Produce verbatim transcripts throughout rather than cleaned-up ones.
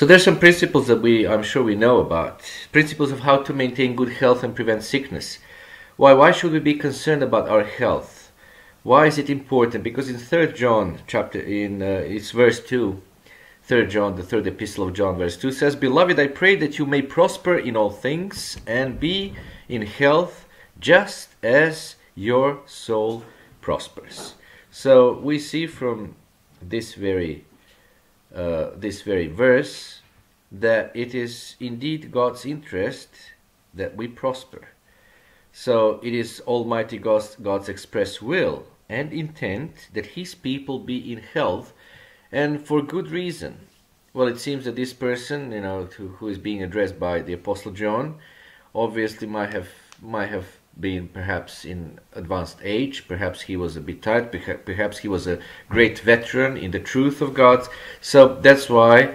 So there's some principles that we, I'm sure we know about. Principles of how to maintain good health and prevent sickness. Why, why should we be concerned about our health? Why is it important? Because in Third John chapter, in uh, it's verse two, Third John, the third epistle of John, verse two says, "Beloved, I pray that you may prosper in all things and be in health just as your soul prospers." So we see from this very Uh, this very verse that it is indeed God's interest that we prosper. So it is Almighty God's, God's express will and intent that His people be in health, and for good reason. Well, it seems that this person, you know, to, who is being addressed by the Apostle John, obviously might have might have been perhaps in advanced age, perhaps he was a bit tired, perhaps he was a great veteran in the truth of God. So that's why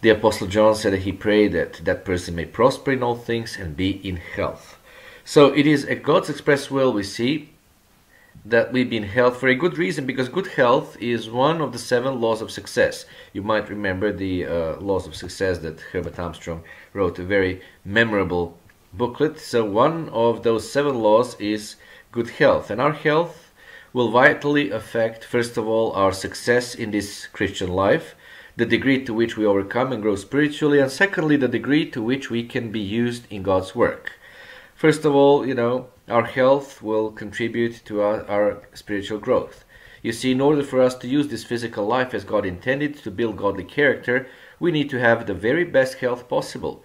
the Apostle John said that he prayed that that person may prosper in all things and be in health. So it is at God's express will, we see, that we be in health for a good reason, because good health is one of the seven laws of success. You might remember the uh, laws of success that Herbert Armstrong wrote, a very memorable booklet. So one of those seven laws is good health, and our health will vitally affect, first of all, our success in this Christian life, the degree to which we overcome and grow spiritually, and secondly, the degree to which we can be used in God's work. First of all, you know, our health will contribute to our, our spiritual growth. You see, in order for us to use this physical life as God intended to build godly character, we need to have the very best health possible.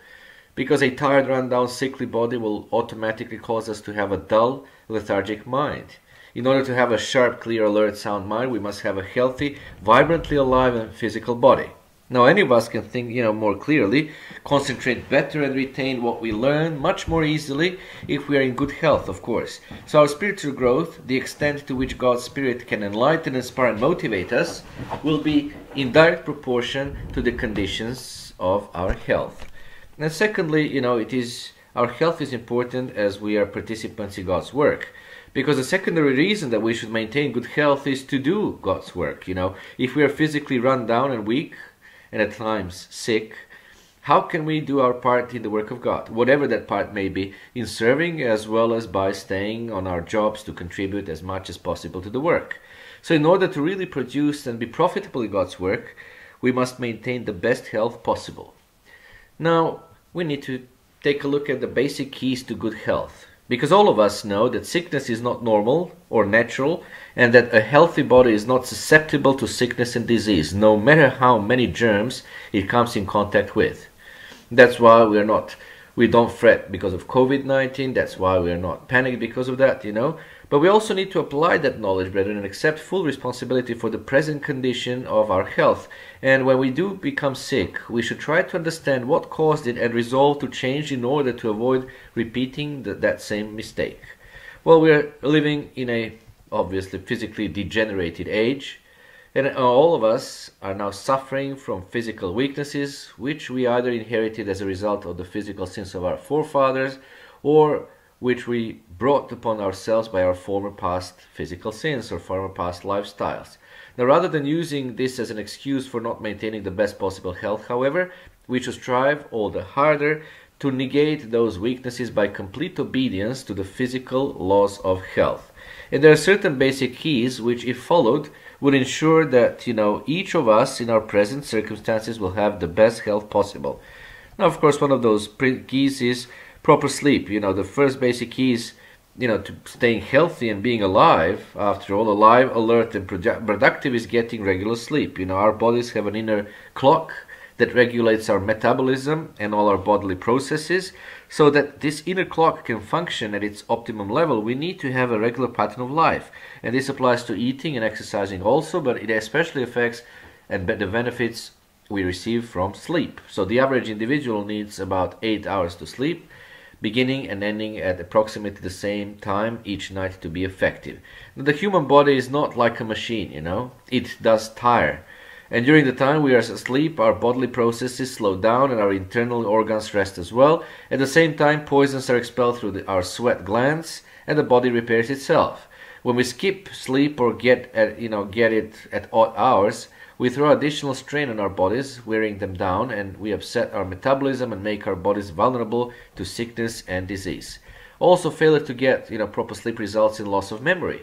Because a tired, run-down, sickly body will automatically cause us to have a dull, lethargic mind. In order to have a sharp, clear, alert, sound mind, we must have a healthy, vibrantly alive and physical body. Now, any of us can think, you know, more clearly, concentrate better and retain what we learn much more easily if we are in good health, of course. So our spiritual growth, the extent to which God's Spirit can enlighten, inspire and motivate us, will be in direct proportion to the conditions of our health. And secondly, you know, it is our health is important as we are participants in God's work, because the secondary reason that we should maintain good health is to do God's work. You know, if we are physically run down and weak, and at times sick, how can we do our part in the work of God, whatever that part may be, in serving as well as by staying on our jobs to contribute as much as possible to the work? So in order to really produce and be profitable in God's work, we must maintain the best health possible. Now, we need to take a look at the basic keys to good health, because all of us know that sickness is not normal or natural, and that a healthy body is not susceptible to sickness and disease, no matter how many germs it comes in contact with. That's why we are not, we don't fret because of COVID nineteen, that's why we are not panicked because of that, you know. But we also need to apply that knowledge, brethren, and accept full responsibility for the present condition of our health. And when we do become sick, we should try to understand what caused it and resolve to change in order to avoid repeating the, that same mistake. Well, we are living in a, obviously, physically degenerated age, and all of us are now suffering from physical weaknesses, which we either inherited as a result of the physical sins of our forefathers, or which we brought upon ourselves by our former past physical sins or former past lifestyles. Now, rather than using this as an excuse for not maintaining the best possible health, however, we should strive all the harder to negate those weaknesses by complete obedience to the physical laws of health. And there are certain basic keys which, if followed, would ensure that, you know, each of us in our present circumstances will have the best health possible. Now, of course, one of those keys is proper sleep. You know, the first basic key is, you know, to staying healthy and being alive. After all, alive, alert and produ productive is getting regular sleep. You know, our bodies have an inner clock that regulates our metabolism and all our bodily processes. So that this inner clock can function at its optimum level, we need to have a regular pattern of life. And this applies to eating and exercising also, but it especially affects and the benefits we receive from sleep. So the average individual needs about eight hours to sleep, beginning and ending at approximately the same time each night to be effective. The human body is not like a machine, you know. It does tire. And during the time we are asleep, our bodily processes slow down and our internal organs rest as well. At the same time, poisons are expelled through the, our sweat glands, and the body repairs itself. When we skip sleep or get, at, you know, get it at odd hours, We throw additional strain on our bodies, wearing them down, and we upset our metabolism and make our bodies vulnerable to sickness and disease. Also, failure to get you know, proper sleep results in loss of memory.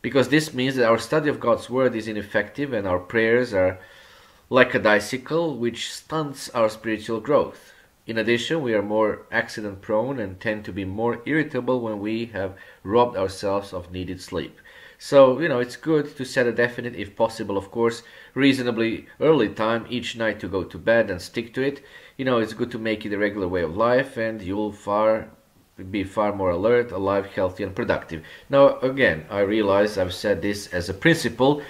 Because this means that our study of God's Word is ineffective and our prayers are like a bicycle which stunts our spiritual growth. In addition, we are more accident-prone and tend to be more irritable when we have robbed ourselves of needed sleep. So, you know, it's good to set a definite, if possible, of course, reasonably early time each night to go to bed and stick to it. You know, it's good to make it a regular way of life, and you'll far be far more alert, alive, healthy, and productive. Now, again, I realize I've said this as a principle.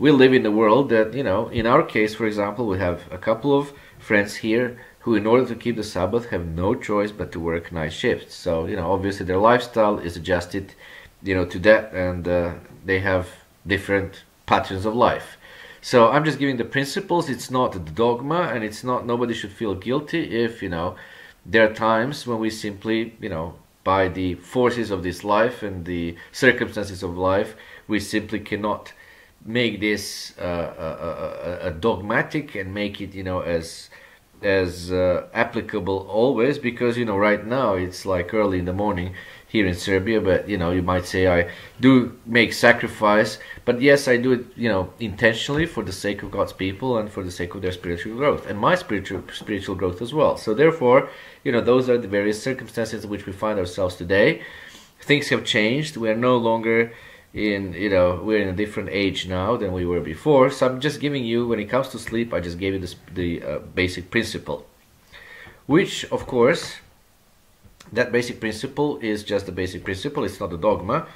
We live in a world that, you know, in our case, for example, we have a couple of friends here who, in order to keep the Sabbath, have no choice but to work night shifts. So, you know, obviously their lifestyle is adjusted, you know, to that, and uh, they have different patterns of life. So I'm just giving the principles. It's not the dogma, and it's not, nobody should feel guilty if, you know, there are times when we simply, you know, by the forces of this life and the circumstances of life, we simply cannot make this uh, a, a, a dogmatic and make it, you know, as as uh, applicable always, because, you know, right now it's like early in the morning here in Serbia, but, you know, you might say I do make sacrifice, but yes, I do it, you know, intentionally for the sake of God's people and for the sake of their spiritual growth and my spiritual spiritual growth as well. So therefore, you know, those are the various circumstances in which we find ourselves today. Things have changed. We are no longer in, you know, we're in a different age now than we were before. So I'm just giving you, when it comes to sleep, I just gave you this, the uh, basic principle, which, of course, that basic principle is just the basic principle, it's not a dogma.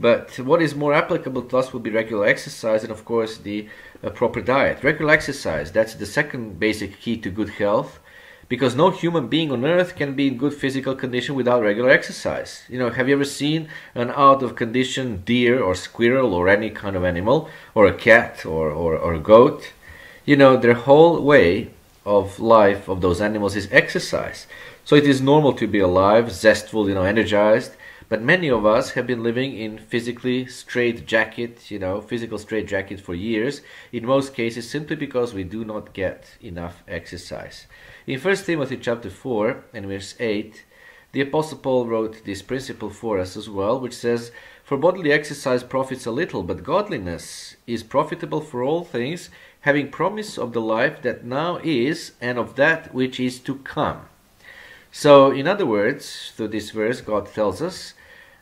But what is more applicable to us would be regular exercise and, of course, the uh, proper diet. Regular exercise, that's the second basic key to good health, because no human being on earth can be in good physical condition without regular exercise. You know, have you ever seen an out-of-condition deer or squirrel or any kind of animal, or a cat or, or, or a goat? You know, their whole way of life of those animals is exercise. So it is normal to be alive, zestful, you know, energized. But many of us have been living in physically straight jacket, you know, physical straight jacket for years, in most cases simply because we do not get enough exercise. In First Timothy chapter four and verse eight, the Apostle Paul wrote this principle for us as well, which says, "For bodily exercise profits a little, but godliness is profitable for all things, having promise of the life that now is and of that which is to come." So, in other words, through this verse, God tells us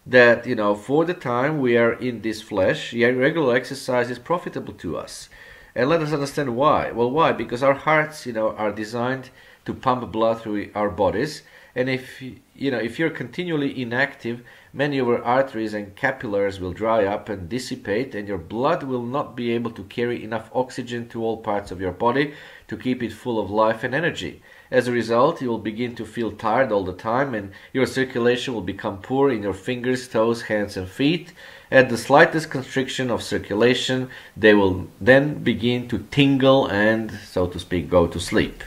that, you know, for the time we are in this flesh, regular exercise is profitable to us. And let us understand why. Well, why? Because our hearts, you know, are designed to pump blood through our bodies. And if, you know, if you're continually inactive, many of our arteries and capillaries will dry up and dissipate, and your blood will not be able to carry enough oxygen to all parts of your body to keep it full of life and energy. As a result, you will begin to feel tired all the time, and your circulation will become poor in your fingers, toes, hands, and feet. At the slightest constriction of circulation, they will then begin to tingle and, so to speak, go to sleep.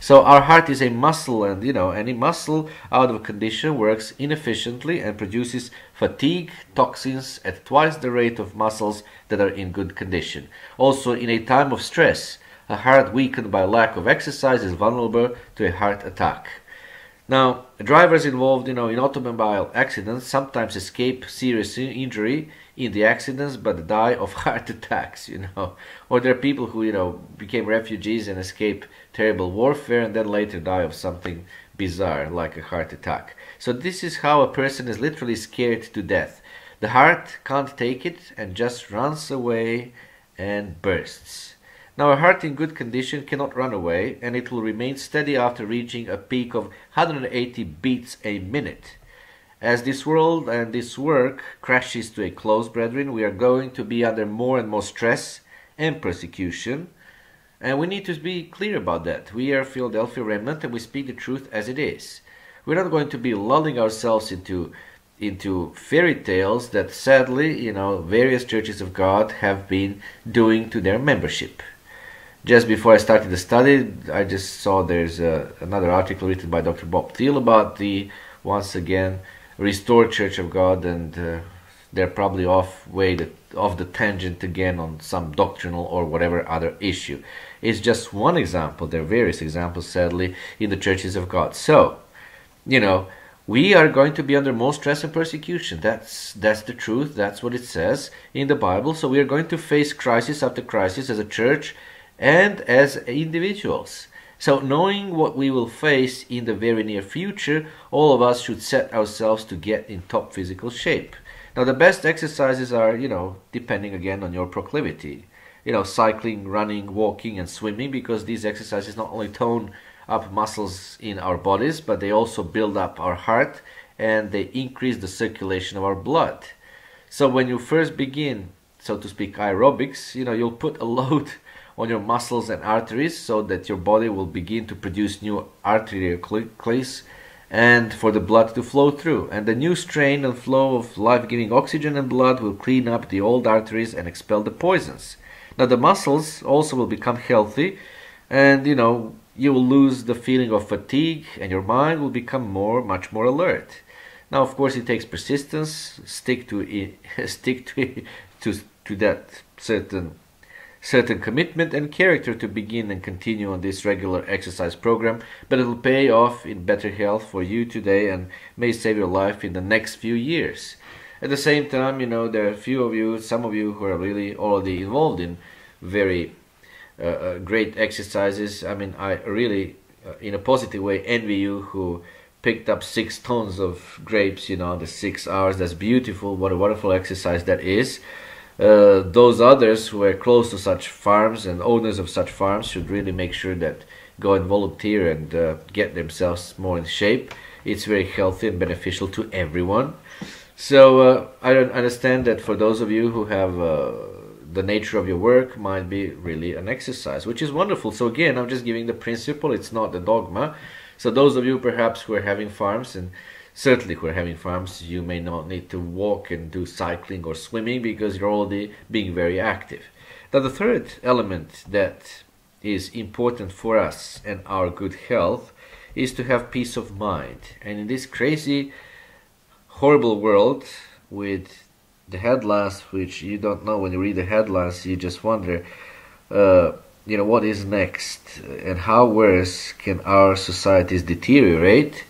So our heart is a muscle, and, you know, any muscle out of condition works inefficiently and produces fatigue, toxins at twice the rate of muscles that are in good condition. Also, in a time of stress, a heart weakened by lack of exercise is vulnerable to a heart attack. Now, drivers involved, you know, in automobile accidents sometimes escape serious injury in the accidents but die of heart attacks, you know. Or there are people who, you know, became refugees and escape terrible warfare and then later die of something bizarre like a heart attack. So this is how a person is literally scared to death. The heart can't take it and just runs away and bursts. Now, a heart in good condition cannot run away, and it will remain steady after reaching a peak of one hundred eighty beats a minute. As this world and this work crashes to a close, brethren, we are going to be under more and more stress and persecution, and we need to be clear about that. We are Philadelphia remnant, and we speak the truth as it is. We're not going to be lulling ourselves into into fairy tales that, sadly, you know, various churches of God have been doing to their membership. Just before I started the study, I just saw there's a, another article written by Doctor Bob Thiel about the, once again, restored Church of God and uh, they're probably off way the, off the tangent again on some doctrinal or whatever other issue. It's just one example. There are various examples, sadly, in the churches of God. So, you know, we are going to be under more stress and persecution. That's, that's the truth. That's what it says in the Bible. So we are going to face crisis after crisis as a church and as individuals. So knowing what we will face in the very near future, all of us should set ourselves to get in top physical shape. Now, the best exercises are, you know, depending again on your proclivity. You know, cycling, running, walking, and swimming, because these exercises not only tone up muscles in our bodies, but they also build up our heart and they increase the circulation of our blood. So when you first begin, so to speak, aerobics, you know, you'll put a load on your muscles and arteries so that your body will begin to produce new arterial clays and for the blood to flow through. And the new strain and flow of life-giving oxygen and blood will clean up the old arteries and expel the poisons. Now the muscles also will become healthy, and you know, you will lose the feeling of fatigue and your mind will become more, much more alert. Now, of course, it takes persistence. Stick to it, stick to, to to that certain certain commitment and character to begin and continue on this regular exercise program, but it will pay off in better health for you today and may save your life in the next few years. At the same time, you know, there are a few of you, some of you who are really already involved in very uh, great exercises. I mean, I really, uh, in a positive way, envy you who picked up six tons of grapes, you know, the six hours. That's beautiful. What a wonderful exercise that is. Uh, those others who are close to such farms and owners of such farms should really make sure that go and volunteer and uh, get themselves more in shape. It's very healthy and beneficial to everyone. So uh, I don't understand that for those of you who have uh, the nature of your work might be really an exercise, which is wonderful. So again, I'm just giving the principle, it's not the dogma. So those of you perhaps who are having farms, and certainly who are having farms, you may not need to walk and do cycling or swimming because you're already being very active. Now the third element that is important for us and our good health is to have peace of mind. And in this crazy horrible world with the headlines, which you don't know when you read the headlines, you just wonder, uh, you know, what is next and how worse can our societies deteriorate.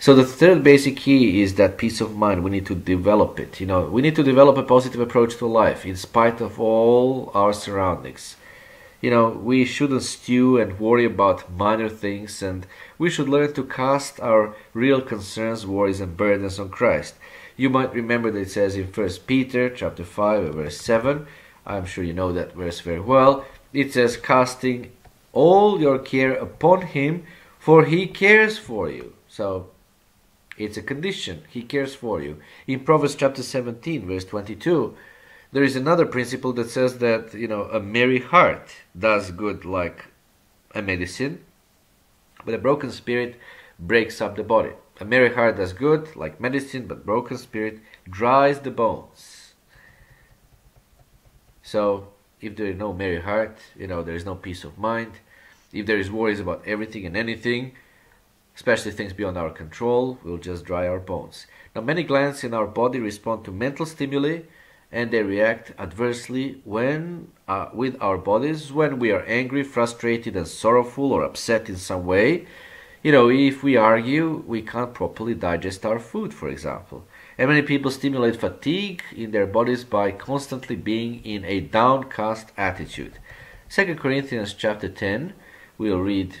So the third basic key is that peace of mind. We need to develop it. You know, we need to develop a positive approach to life in spite of all our surroundings. You know, we shouldn't stew and worry about minor things, and we should learn to cast our real concerns, worries, and burdens on Christ. You might remember that it says in First Peter chapter five, verse seven, I'm sure you know that verse very well, it says, casting all your care upon Him, for He cares for you. So, it's a condition. He cares for you. In Proverbs chapter seventeen, verse twenty-two, there is another principle that says that, you know, a merry heart does good like a medicine, but a broken spirit breaks up the body. A merry heart does good like medicine, but broken spirit dries the bones. So, if there is no merry heart, you know, there is no peace of mind. If there is worries about everything and anything, especially things beyond our control, we'll just dry our bones. Now, many glands in our body respond to mental stimuli, and they react adversely when, uh, with our bodies when we are angry, frustrated, and sorrowful or upset in some way. You know, if we argue, we can't properly digest our food, for example. And many people stimulate fatigue in their bodies by constantly being in a downcast attitude. Second Corinthians chapter ten, we'll read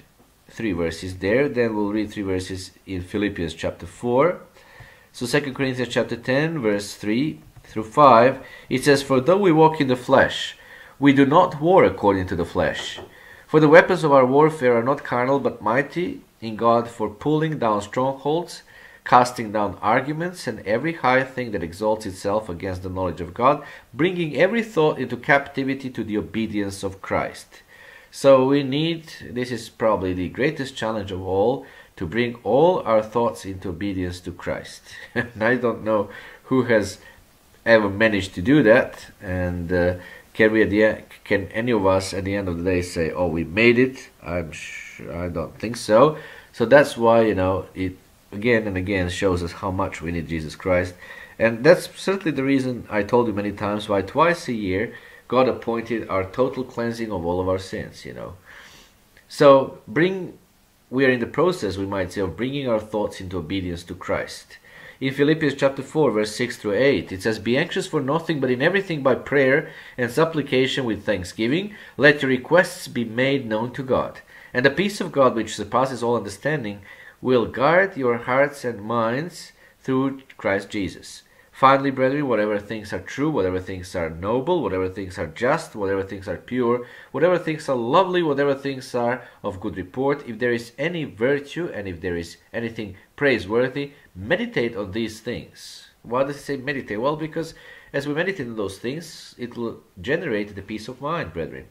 three verses there, then we'll read three verses in Philippians chapter four. So Second Corinthians chapter ten, verse three, through five, it says, for though we walk in the flesh, we do not war according to the flesh. For the weapons of our warfare are not carnal, but mighty in God for pulling down strongholds, casting down arguments, and every high thing that exalts itself against the knowledge of God, bringing every thought into captivity to the obedience of Christ. So we need, this is probably the greatest challenge of all, to bring all our thoughts into obedience to Christ. And I don't know who has ever managed to do that, and uh, can we at the end, can any of us at the end of the day say, oh, we made it? I'm sure, I don't think so. So that's why, you know, it again and again shows us how much we need Jesus Christ And that's certainly the reason I told you many times why twice a year God appointed our total cleansing of all of our sins, you know. So bring, we are in the process, we might say, of bringing our thoughts into obedience to Christ. In Philippians chapter four, verse six through eight, it says, "Be anxious for nothing, but in everything by prayer and supplication with thanksgiving, let your requests be made known to God. And the peace of God, which surpasses all understanding, will guard your hearts and minds through Christ Jesus. Finally, brethren, whatever things are true, whatever things are noble, whatever things are just, whatever things are pure, whatever things are lovely, whatever things are of good report, if there is any virtue and if there is anything praiseworthy, meditate on these things." Why does it say meditate? Well, because as we meditate on those things, it will generate the peace of mind, brethren.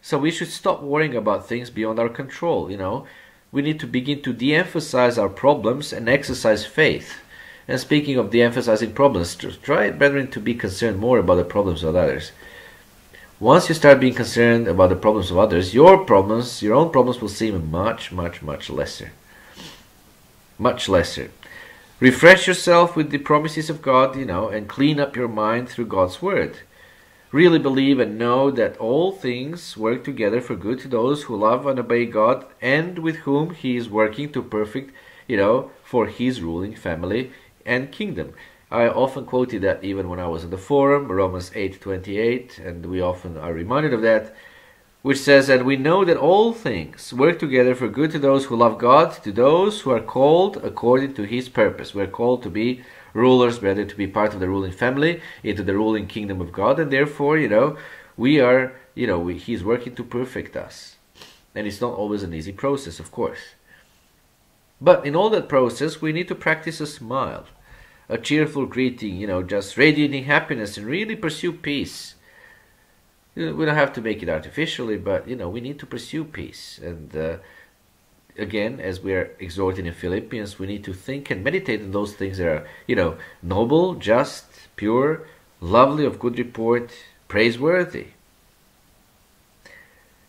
So we should stop worrying about things beyond our control, you know. We need to begin to de-emphasize our problems and exercise faith. And speaking of de-emphasizing problems, try, brethren, to be concerned more about the problems of others. Once you start being concerned about the problems of others, your problems, your own problems will seem much, much, much lesser. Much lesser. Refresh yourself with the promises of God, you know, and clean up your mind through God's Word. Really believe and know that all things work together for good to those who love and obey God and with whom He is working to perfect, you know, for His ruling family and kingdom. I often quoted that even when I was in the forum, Romans eight twenty-eight, and we often are reminded of that, which says, "And we know that all things work together for good to those who love God, to those who are called according to His purpose." We're called to be rulers, brethren, to be part of the ruling family, into the ruling kingdom of God, and therefore, you know, we are, you know, we, He's working to perfect us. And it's not always an easy process, of course. But in all that process, we need to practice a smile, a cheerful greeting, you know, just radiating happiness and really pursue peace. You know, we don't have to make it artificially, but, you know, we need to pursue peace. And uh, again, as we are exhorted in Philippians, we need to think and meditate on those things that are, you know, noble, just, pure, lovely, of good report, praiseworthy.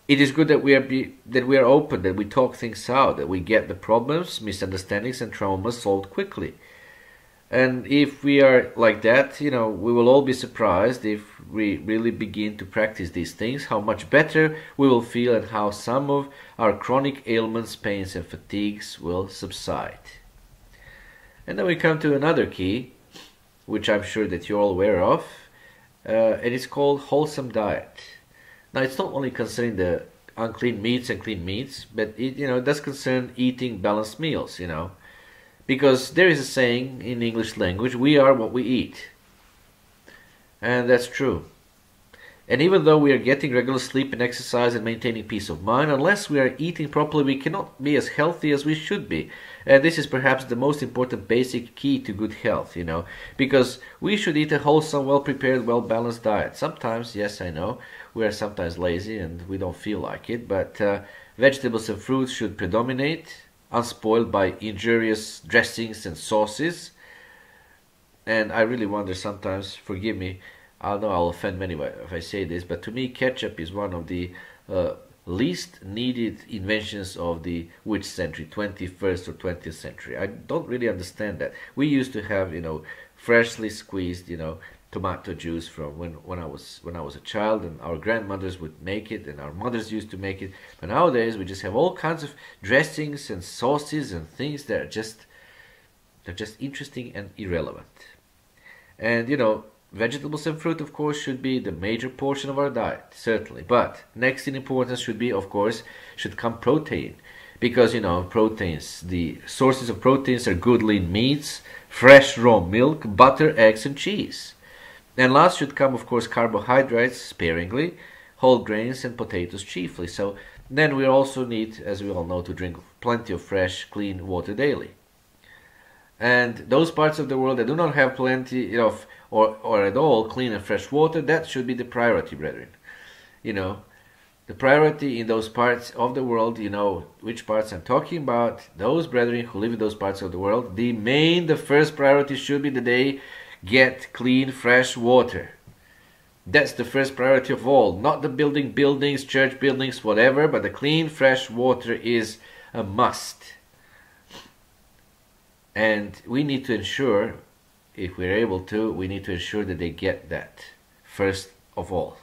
It is good that we are be, that we are open, that we talk things out, that we get the problems, misunderstandings and traumas solved quickly. And if we are like that, you know, we will all be surprised if we really begin to practice these things, how much better we will feel and how some of our chronic ailments, pains and fatigues will subside. And then we come to another key, which I'm sure that you're all aware of, uh, and it's called wholesome diet. Now, it's not only concerning the unclean meats and clean meats, but it, you know, it does concern eating balanced meals, you know. Because there is a saying in English language, we are what we eat. And that's true. And even though we are getting regular sleep and exercise and maintaining peace of mind, unless we are eating properly, we cannot be as healthy as we should be. And this is perhaps the most important basic key to good health, you know. Because we should eat a wholesome, well-prepared, well-balanced diet. Sometimes, yes, I know, we are sometimes lazy and we don't feel like it, but uh, vegetables and fruits should predominate, unspoiled by injurious dressings and sauces. And I really wonder sometimes, forgive me, I know I'll offend many if I say this, but to me ketchup is one of the uh, least needed inventions of the which century, twenty-first or twentieth century. I don't really understand that. We used to have, you know, freshly squeezed, you know, tomato juice from when when I was when I was a child, and our grandmothers would make it, and our mothers used to make it. But nowadays we just have all kinds of dressings and sauces and things that are just they're just interesting and irrelevant. And you know, vegetables and fruit, of course, should be the major portion of our diet, certainly. But next in importance should be, of course, should come protein. Because, you know, proteins, the sources of proteins are good lean meats, fresh raw milk, butter, eggs, and cheese. And last should come, of course, carbohydrates, sparingly, whole grains and potatoes chiefly. So then we also need, as we all know, to drink plenty of fresh, clean water daily. And those parts of the world that do not have plenty of or or at all clean and fresh water, that should be the priority, brethren. You know, the priority in those parts of the world, you know, which parts I'm talking about, those brethren who live in those parts of the world, the main, the first priority should be that they get clean, fresh water. That's the first priority of all. Not the building, buildings, church buildings, whatever, but the clean, fresh water is a must. And we need to ensure if we're able to, we need to ensure that they get that first of all.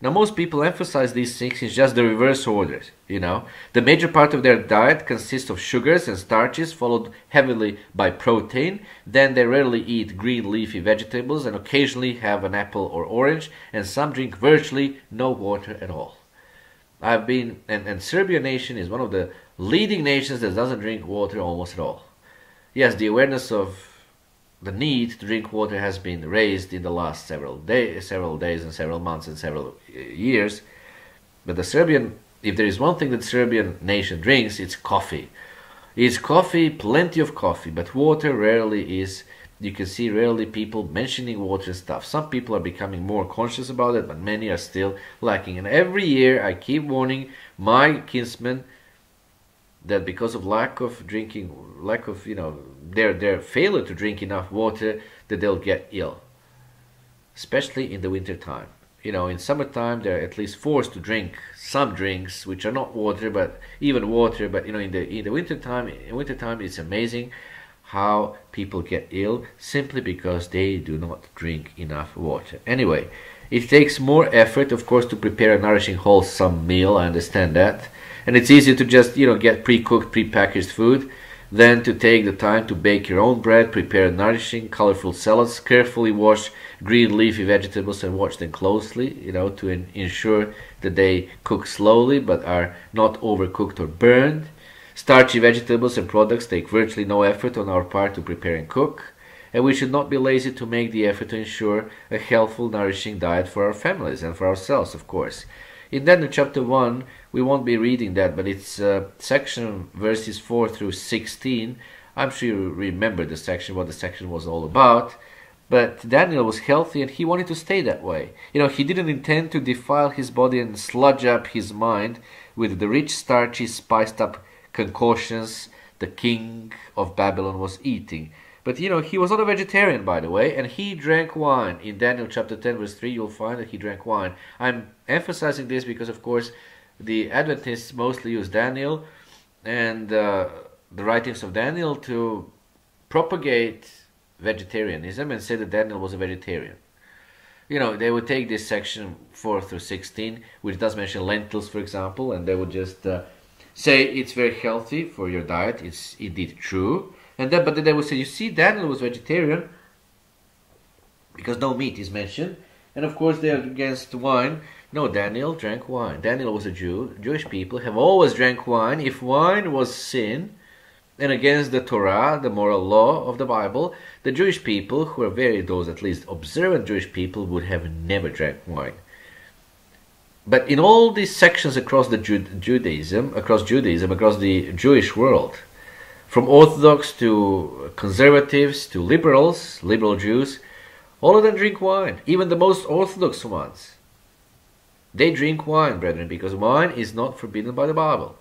Now, most people emphasize these things in just the reverse order, you know. The major part of their diet consists of sugars and starches, followed heavily by protein. Then they rarely eat green leafy vegetables and occasionally have an apple or orange, and some drink virtually no water at all. I've been, and, and Serbian nation is one of the leading nations that doesn't drink water almost at all. Yes, the awareness of the need to drink water has been raised in the last several days, several days and several months and several years. But the Serbian, if there is one thing that Serbian nation drinks, it's coffee. It's coffee, plenty of coffee, but water rarely is. You can see rarely people mentioning water and stuff. Some people are becoming more conscious about it, but many are still lacking. And every year I keep warning my kinsmen that because of lack of drinking, lack of, you know, their, their failure to drink enough water, that they'll get ill, especially in the winter time. You know, in summertime, they're at least forced to drink some drinks, which are not water, but even water. But, you know, in the, in the winter time, in winter time, it's amazing how people get ill simply because they do not drink enough water. Anyway, it takes more effort, of course, to prepare a nourishing, wholesome meal. I understand that. And it's easier to just, you know, get pre-cooked, pre-packaged food than to take the time to bake your own bread, prepare nourishing, colorful salads, carefully wash green leafy vegetables and watch them closely, you know, to ensure that they cook slowly but are not overcooked or burned. Starchy vegetables and products take virtually no effort on our part to prepare and cook. And we should not be lazy to make the effort to ensure a healthful, nourishing diet for our families and for ourselves, of course. In Daniel chapter one, we won't be reading that, but it's uh, section verses four through sixteen. I'm sure you remember the section, what the section was all about. But Daniel was healthy and he wanted to stay that way. You know, he didn't intend to defile his body and sludge up his mind with the rich, starchy, spiced up concoctions the king of Babylon was eating. But, you know, he was not a vegetarian, by the way, and he drank wine. In Daniel chapter ten, verse three, you'll find that he drank wine. I'm emphasizing this because, of course, the Adventists mostly use Daniel and uh, the writings of Daniel to propagate vegetarianism and say that Daniel was a vegetarian. You know, they would take this section four through sixteen, which does mention lentils, for example, and they would just uh, say it's very healthy for your diet. It's indeed true. And then, but then they would say, you see, Daniel was vegetarian because no meat is mentioned. And of course, they are against wine. No, Daniel drank wine. Daniel was a Jew. Jewish people have always drank wine. If wine was sin and against the Torah, the moral law of the Bible, the Jewish people, who are very, those at least observant Jewish people, would have never drank wine. But in all these sections across the Jude, Judaism, across Judaism, across the Jewish world, from Orthodox to conservatives to liberals, liberal Jews, all of them drink wine, even the most Orthodox ones. They drink wine, brethren, because wine is not forbidden by the Bible.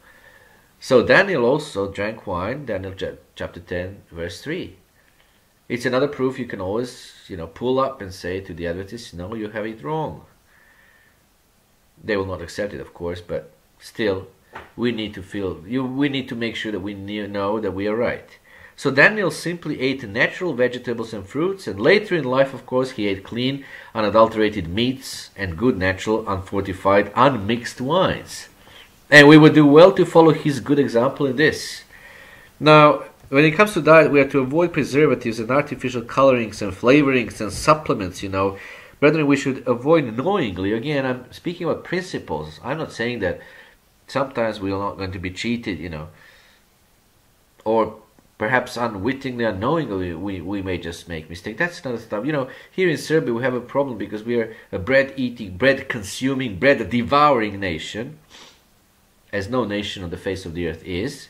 So Daniel also drank wine, Daniel chapter ten, verse three. It's another proof you can always, you know, pull up and say to the Adventists, no, you have it wrong. They will not accept it, of course, but still, we need to feel, you, we need to make sure that we know that we are right. So Daniel simply ate natural vegetables and fruits, and later in life, of course, he ate clean, unadulterated meats and good, natural, unfortified, unmixed wines. And we would do well to follow his good example in this. Now, when it comes to diet, we are to avoid preservatives and artificial colorings and flavorings and supplements, you know. Brethren, we should avoid knowingly. Again, I'm speaking about principles. I'm not saying that sometimes we are not going to be cheated, you know, or perhaps unwittingly, unknowingly, we, we may just make mistakes. That's another stuff. You know, here in Serbia, we have a problem because we are a bread-eating, bread-consuming, bread-devouring nation, as no nation on the face of the earth is.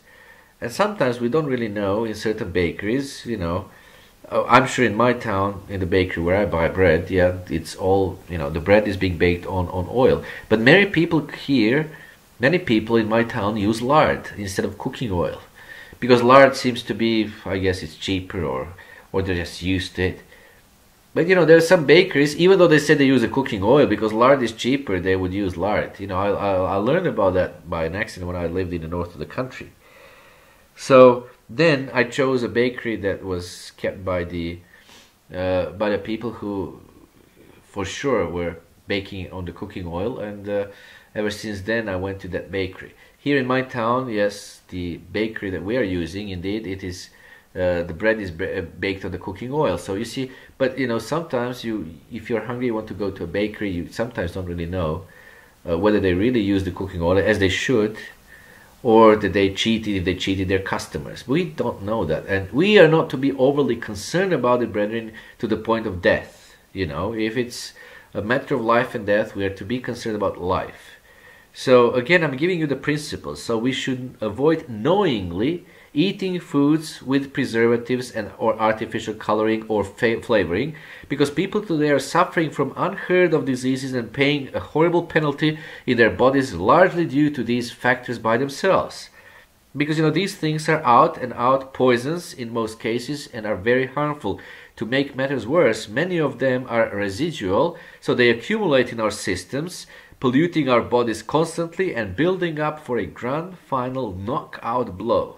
And sometimes we don't really know in certain bakeries, you know. I'm sure in my town, in the bakery where I buy bread, yeah, it's all, you know, the bread is being baked on, on oil. But many people here... Many people in my town use lard instead of cooking oil, because lard seems to be, I guess it's cheaper, or, or they're just used to it. But you know, there are some bakeries, even though they say they use a cooking oil, because lard is cheaper, they would use lard. You know, I, I, I learned about that by an accident when I lived in the north of the country. So then I chose a bakery that was kept by the uh, by the people who for sure were baking on the cooking oil, and uh, ever since then I went to that bakery. Here in my town, yes, the bakery that we are using, indeed, it is uh, the bread is baked on the cooking oil. So you see, but you know, sometimes you, if you're hungry, you want to go to a bakery, you sometimes don't really know uh, whether they really use the cooking oil as they should, or that they cheated, if they cheated their customers. We don't know that, and we are not to be overly concerned about it, brethren, to the point of death. You know, if it's a matter of life and death, we are to be concerned about life. So again, I'm giving you the principles. So we should avoid knowingly eating foods with preservatives and or artificial coloring or flavoring, because people today are suffering from unheard of diseases and paying a horrible penalty in their bodies, largely due to these factors by themselves. Because you know, these things are out and out poisons in most cases and are very harmful. To make matters worse, many of them are residual, so they accumulate in our systems, polluting our bodies constantly and building up for a grand final knockout blow.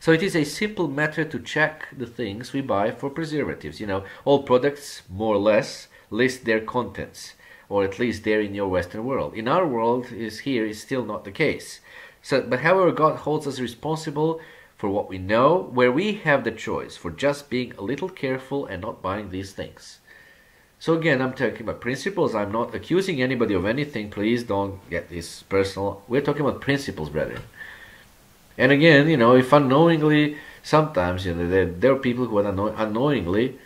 So it is a simple matter to check the things we buy for preservatives. You know, all products, more or less, list their contents, or at least they're in your Western world. In our world, is here is still not the case. So, but however, God holds us responsible for what we know, where we have the choice for just being a little careful and not buying these things. So again, I'm talking about principles. I'm not accusing anybody of anything. Please don't get this personal. We're talking about principles, brethren. And again, you know, if unknowingly, sometimes, you know, there, there are people who are unknow unknowingly,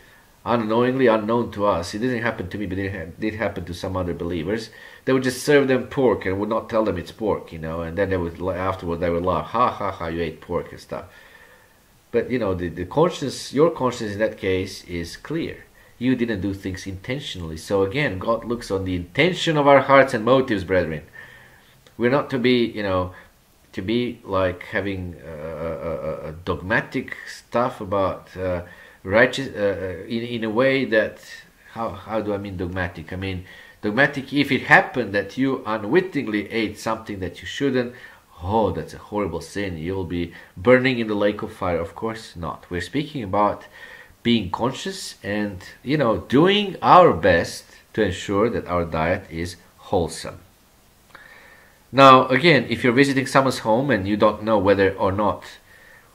unknowingly unknown to us. It didn't happen to me, but it ha did happen to some other believers. They would just serve them pork and would not tell them it's pork, you know, and then they would, afterward they would laugh, ha ha ha, you ate pork and stuff. But you know, the, the conscience, your conscience in that case is clear. You didn't do things intentionally. So again, God looks on the intention of our hearts and motives, brethren. We're not to be, you know, to be like having uh, a, a dogmatic stuff about uh, righteous uh, in, in a way that, how, how do I mean dogmatic? I mean dogmatic, if it happened that you unwittingly ate something that you shouldn't, oh, that's a horrible sin, you'll be burning in the lake of fire. Of course not. We're speaking about being conscious and, you know, doing our best to ensure that our diet is wholesome. Now, again, if you're visiting someone's home and you don't know whether or not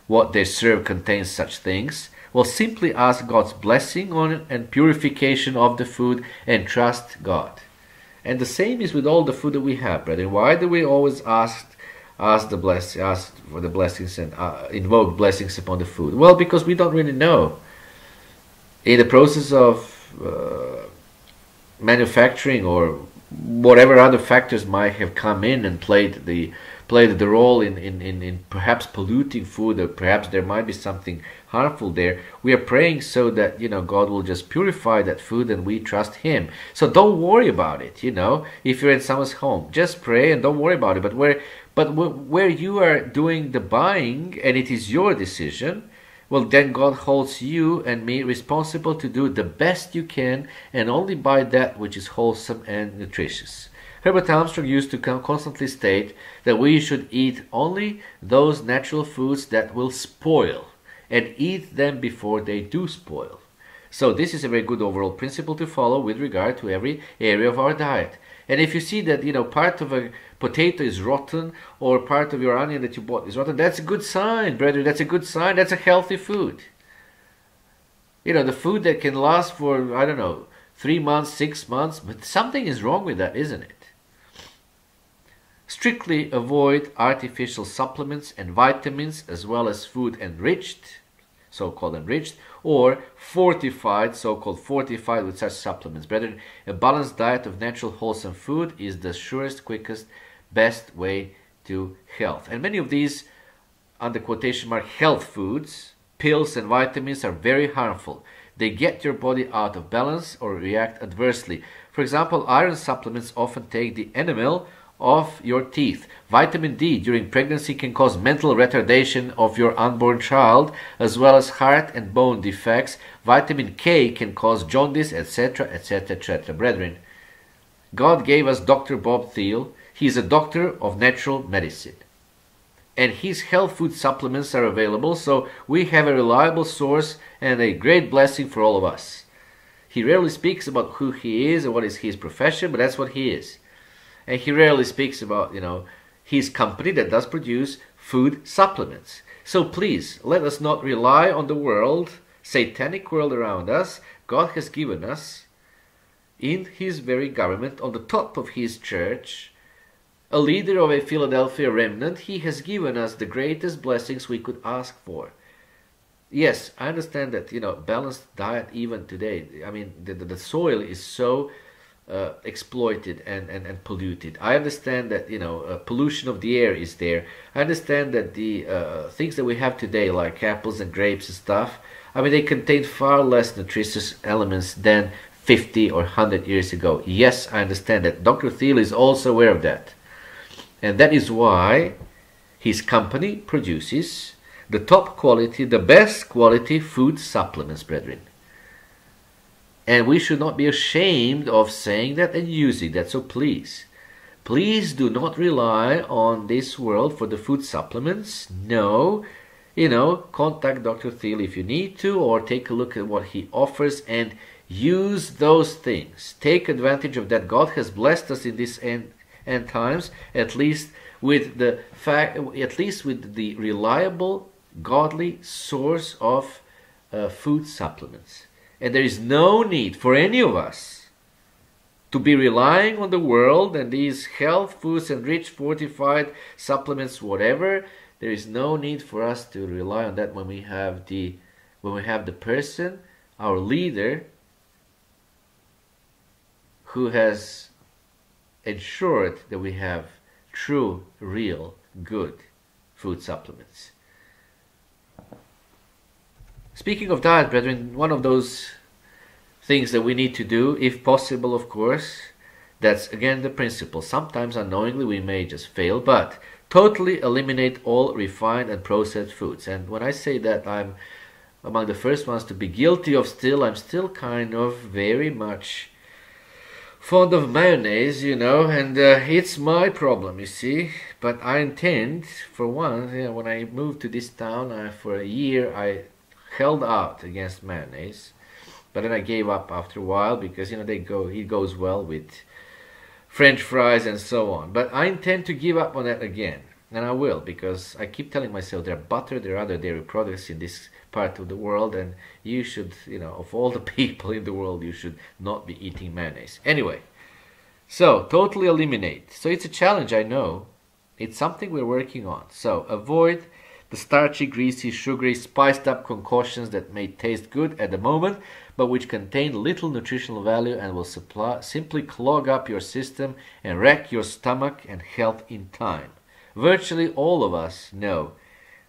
what they serve contains such things, well, simply ask God's blessing on it and purification of the food and trust God. And the same is with all the food that we have, brethren. Why do we always ask Ask the bless, ask for the blessings and uh, invoke blessings upon the food? Well, because we don't really know. In the process of uh, manufacturing or whatever other factors might have come in and played the played the role in, in, in, in perhaps polluting food, or perhaps there might be something harmful there, we are praying so that, you know, God will just purify that food and we trust Him. So don't worry about it, you know, if you're in someone's home. Just pray and don't worry about it. But where, but where you are doing the buying and it is your decision, well, then God holds you and me responsible to do the best you can and only buy that which is wholesome and nutritious. Herbert Armstrong used to constantly state that we should eat only those natural foods that will spoil and eat them before they do spoil. So this is a very good overall principle to follow with regard to every area of our diet. And if you see that, you know, part of a potato is rotten or part of your onion that you bought is rotten, that's a good sign, brethren. That's a good sign. That's a healthy food. You know, the food that can last for, I don't know, three months, six months, but something is wrong with that, isn't it? Strictly avoid artificial supplements and vitamins, as well as food enriched, so-called enriched, or fortified, so-called fortified with such supplements. Brethren, a balanced diet of natural wholesome food is the surest, quickest, best way to health. And many of these, under quotation mark, health foods, pills and vitamins are very harmful. They get your body out of balance or react adversely. For example, iron supplements often take the enamel of your teeth. Vitamin D during pregnancy can cause mental retardation of your unborn child, as well as heart and bone defects. Vitamin K can cause jaundice, etc, etc, et cetera. Brethren, God gave us Doctor Bob Thiel. He is a doctor of natural medicine, and his health food supplements are available, so we have a reliable source and a great blessing for all of us. He rarely speaks about who he is or what is his profession, but that's what he is. And he rarely speaks about, you know, his company that does produce food supplements. So please, let us not rely on the world, satanic world around us. God has given us, in his very government, on the top of his church, a leader of a Philadelphia remnant. He has given us the greatest blessings we could ask for. Yes, I understand that, you know, balanced diet even today, I mean, the, the, the soil is so uh, exploited and, and, and polluted. I understand that, you know, uh, pollution of the air is there. I understand that the uh, things that we have today, like apples and grapes and stuff, I mean, they contain far less nutritious elements than fifty or one hundred years ago. Yes, I understand that. Doctor Thiel is also aware of that. And that is why his company produces the top quality, the best quality food supplements, brethren. And we should not be ashamed of saying that and using that. So please, please do not rely on this world for the food supplements. No, you know, contact Doctor Thiel if you need to, or take a look at what he offers and use those things. Take advantage of that. God has blessed us in this end, end times, at least with the fact, at least with the reliable, godly source of uh, food supplements. And there is no need for any of us to be relying on the world and these health foods and rich fortified supplements, whatever. There is no need for us to rely on that when we have the when we have the person, our leader, who has ensured that we have true, real, good food supplements. Speaking of diet, brethren, one of those things that we need to do, if possible, of course, that's again the principle. Sometimes unknowingly we may just fail, but totally eliminate all refined and processed foods. And when I say that, I'm among the first ones to be guilty of still. I'm still kind of very much fond of mayonnaise, you know, and uh, it's my problem, you see. But I intend, for one, you know, when I moved to this town I, for a year, I held out against mayonnaise, but then I gave up after a while because, you know, they go it goes well with French fries and so on. But I intend to give up on that again, and I will, because I keep telling myself there are butter, there are other dairy products in this part of the world, and you should, you know, of all the people in the world, you should not be eating mayonnaise. Anyway, so totally eliminate. So it's a challenge, I know. It's something we're working on. So avoid the starchy, greasy, sugary, spiced up concoctions that may taste good at the moment, but which contain little nutritional value and will supply, simply clog up your system and wreck your stomach and health in time. Virtually all of us know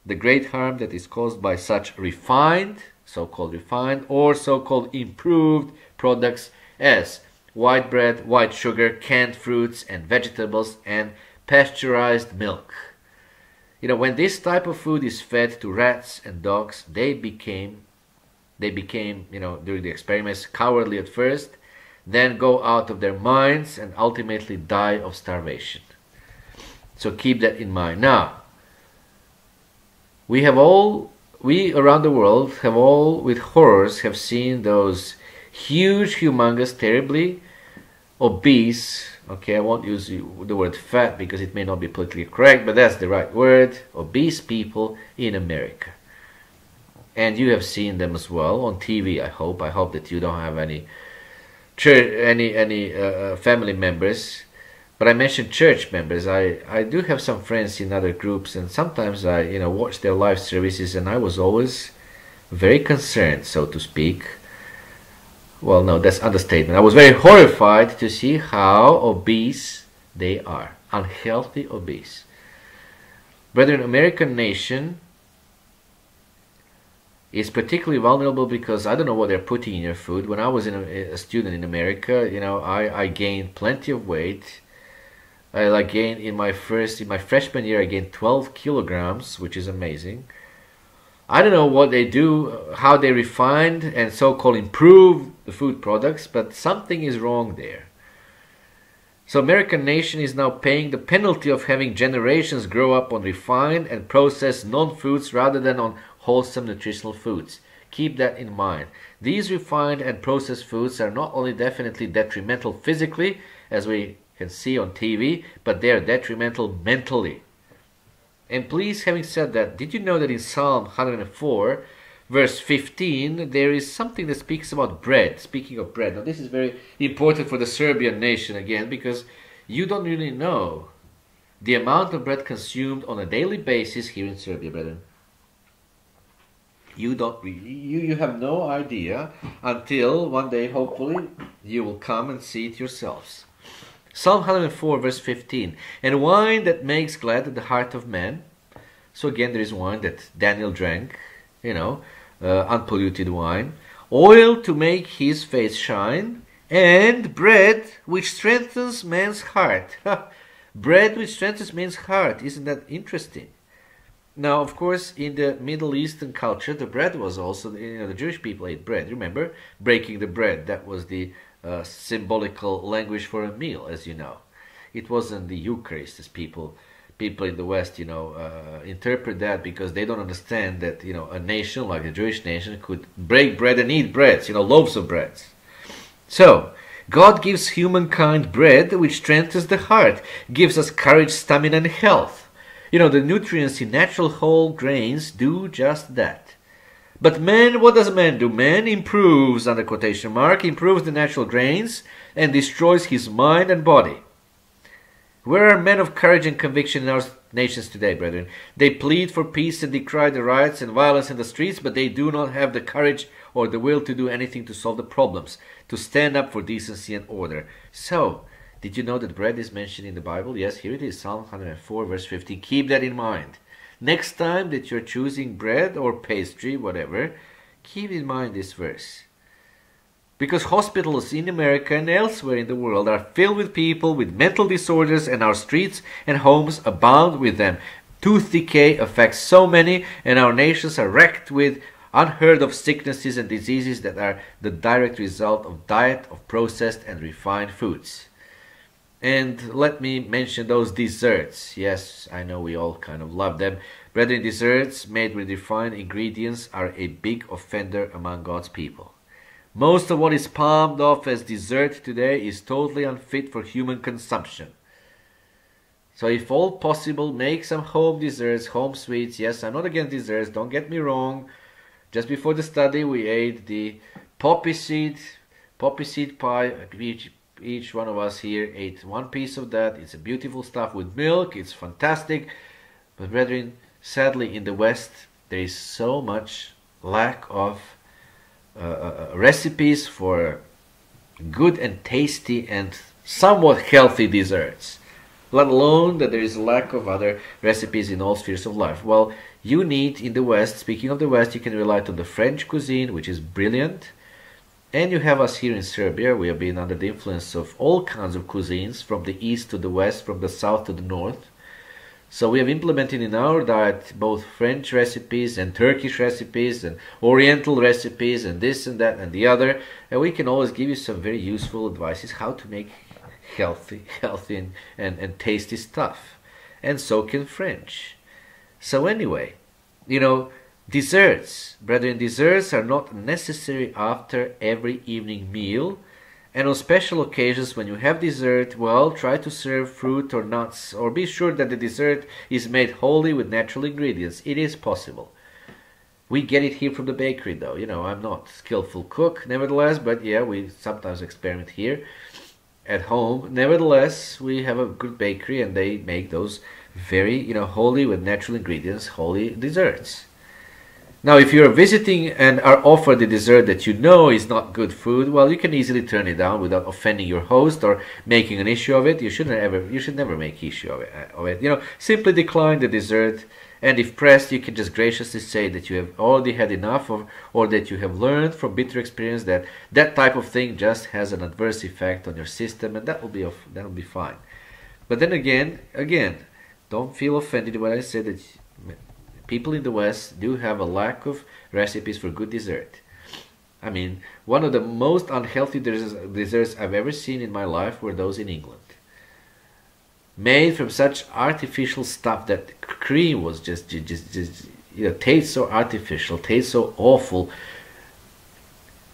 the great harm that is caused by such refined, so-called refined, or so-called improved products as white bread, white sugar, canned fruits and vegetables, and pasteurized milk. You know, when this type of food is fed to rats and dogs, they became, they became, you know, during the experiments, cowardly at first, then go out of their minds and ultimately die of starvation. So keep that in mind. Now, we have all, we around the world have all with horrors have seen those huge, humongous, terribly obese, okay, I won't use the word fat because it may not be politically correct, but that's the right word, obese people in America. And you have seen them as well on T V, I hope. I hope that you don't have any church, any any uh, family members. But I mentioned church members. I, I do have some friends in other groups, and sometimes I, you know, watch their live services, and I was always very concerned, so to speak. Well, no, that's understatement. I was very horrified to see how obese they are. Unhealthy obese. Brethren, American nation is particularly vulnerable because I don't know what they're putting in your food. When I was in a, a student in America, you know, I, I gained plenty of weight. I, I gained in my first, in my freshman year, I gained twelve kilograms, which is amazing. I don't know what they do, how they refined and so-called improved the food products, but something is wrong there. So American nation is now paying the penalty of having generations grow up on refined and processed non-foods rather than on wholesome nutritional foods. Keep that in mind. These refined and processed foods are not only definitely detrimental physically, as we can see on T V, but they are detrimental mentally. And please, having said that, did you know that in Psalm one hundred four, verse fifteen, there is something that speaks about bread, speaking of bread. Now this is very important for the Serbian nation again, because you don't really know the amount of bread consumed on a daily basis here in Serbia, brethren. You don't really, you, you have no idea until one day, hopefully, you will come and see it yourselves. Psalm one hundred four, verse fifteen, and wine that makes glad the heart of man. So again, there is wine that Daniel drank, you know, uh, unpolluted wine. Oil to make his face shine, and bread which strengthens man's heart. Bread which strengthens man's heart. Isn't that interesting? Now, of course, in the Middle Eastern culture, the bread was also, you know, the Jewish people ate bread. Remember, breaking the bread, that was the uh, symbolical language for a meal, as you know. It wasn't the Eucharist, as people, people in the West, you know, uh, interpret that, because they don't understand that, you know, a nation like the Jewish nation could break bread and eat breads, you know, loaves of breads. So, God gives humankind bread which strengthens the heart, gives us courage, stamina, and health. You know, the nutrients in natural whole grains do just that. But man, what does man do? Man improves, under quotation mark, improves the natural grains and destroys his mind and body. Where are men of courage and conviction in our nations today, brethren? They plead for peace and decry the riots and violence in the streets, but they do not have the courage or the will to do anything to solve the problems, to stand up for decency and order. So, did you know that bread is mentioned in the Bible? Yes, here it is, Psalm one hundred four, verse fifteen. Keep that in mind. Next time that you're choosing bread or pastry, whatever, keep in mind this verse. Because hospitals in America and elsewhere in the world are filled with people with mental disorders, and our streets and homes abound with them. Tooth decay affects so many, and our nations are wrecked with unheard of sicknesses and diseases that are the direct result of diet of processed and refined foods. And let me mention those desserts. Yes, I know we all kind of love them. Brethren, desserts made with refined ingredients are a big offender among God's people. Most of what is palmed off as dessert today is totally unfit for human consumption. So if all possible, make some home desserts, home sweets. Yes, I'm not against desserts, don't get me wrong. Just before the study, we ate the poppy seed, poppy seed pie, peach. Each one of us here ate one piece of that. It's a beautiful stuff with milk. It's fantastic. But brethren, sadly in the West, there is so much lack of uh, recipes for good and tasty and somewhat healthy desserts. Let alone that there is a lack of other recipes in all spheres of life. Well, you need in the West, speaking of the West, you can rely on the French cuisine, which is brilliant. And you have us here in Serbia. We have been under the influence of all kinds of cuisines, from the east to the west, from the south to the north. So we have implemented in our diet both French recipes and Turkish recipes and Oriental recipes and this and that and the other. And we can always give you some very useful advices how to make healthy, healthy and, and, and tasty stuff. And so can French. So anyway, you know, desserts, brethren, desserts are not necessary after every evening meal, and on special occasions when you have dessert, well, try to serve fruit or nuts, or be sure that the dessert is made wholly with natural ingredients. It is possible. We get it here from the bakery, though. You know, I'm not a skillful cook, nevertheless, but yeah, we sometimes experiment here at home. Nevertheless, we have a good bakery, and they make those very, you know, wholly with natural ingredients, wholly desserts. Now, if you're visiting and are offered a dessert that you know is not good food, well, you can easily turn it down without offending your host or making an issue of it. You shouldn't ever, you should never make issue of it, of it. You know, simply decline the dessert, and if pressed, you can just graciously say that you have already had enough of, or that you have learned from bitter experience that that type of thing just has an adverse effect on your system, and that will be that will be fine. But then again, again, don't feel offended when I say that. People in the West do have a lack of recipes for good dessert. I mean, one of the most unhealthy desserts I've ever seen in my life were those in England. Made from such artificial stuff that cream was just, just, just you know, tastes so artificial, tastes so awful.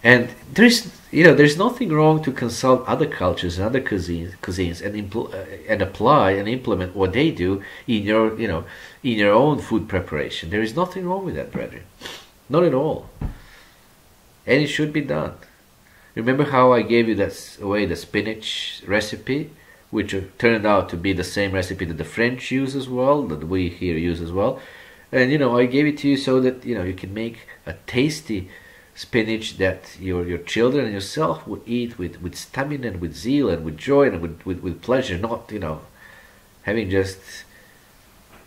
And there's, you know, there's nothing wrong to consult other cultures and other cuisines, cuisines, and impl and apply and implement what they do in your, you know, in your own food preparation. There is nothing wrong with that, brethren, not at all. And it should be done. Remember how I gave you that away the spinach recipe, which turned out to be the same recipe that the French use as well, that we here use as well. And you know, I gave it to you so that you know you can make a tasty spinach that your your children and yourself would eat with with stamina and with zeal and with joy and with with, with pleasure, not you know having just